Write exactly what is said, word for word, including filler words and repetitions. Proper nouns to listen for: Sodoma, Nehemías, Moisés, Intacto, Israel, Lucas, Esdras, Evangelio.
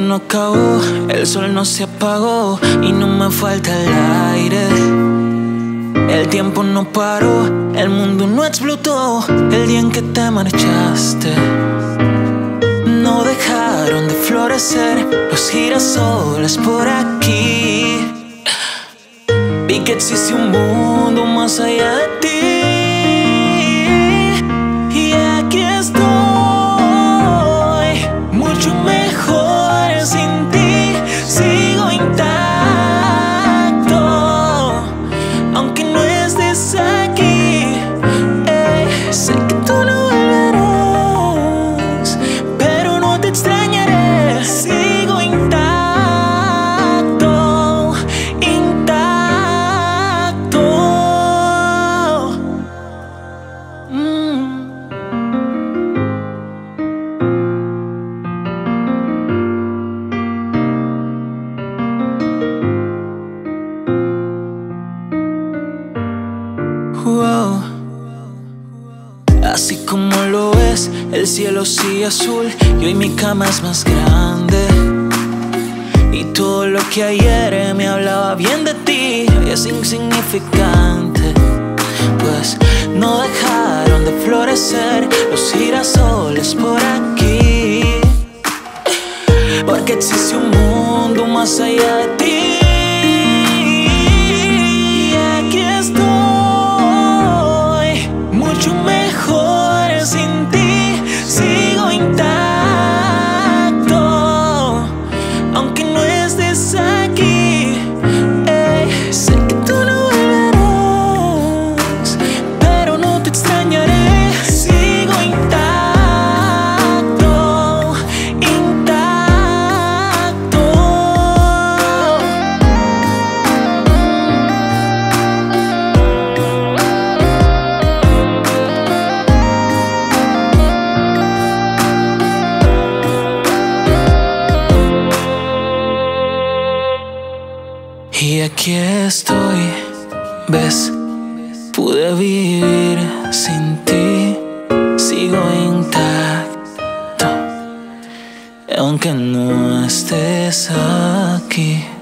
tarde no acabó, el sol no se apagó y no me falta el aire. El tiempo no paró, el mundo no explotó el día en que te marchaste. No dejaron de florecer los girasoles por aquí. Vi que existe un mundo más allá de ti. Wow. Así como lo ves, el cielo sigue azul y hoy mi cama es más grande. Y todo lo que ayer me hablaba bien de ti hoy es insignificante, pues no dejaron de florecer los girasoles por aquí. Porque existe un mundo más allá de ti. Y aquí estoy, ves, pude vivir sin ti, sigo intacto, aunque no estés aquí.